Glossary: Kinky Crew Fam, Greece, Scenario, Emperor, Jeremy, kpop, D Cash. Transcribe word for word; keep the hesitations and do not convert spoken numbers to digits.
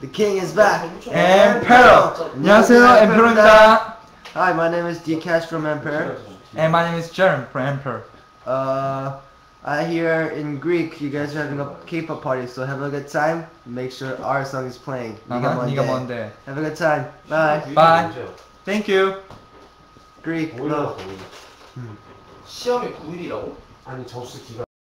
The king is back. Emperor. 안녕하세요, Emperor입니다. Hi, my name is D Cash from Emperor. And my name is Jeremy from Emperor. Uh, I hear in Greek you guys are having a K-pop party, so have a good time. Make sure our song is playing. Uh-huh, 네가 뭔데. Have a good time. Bye. Bye. Thank you. Greek love. 시험이 구일이라고? 아니 접수 기간.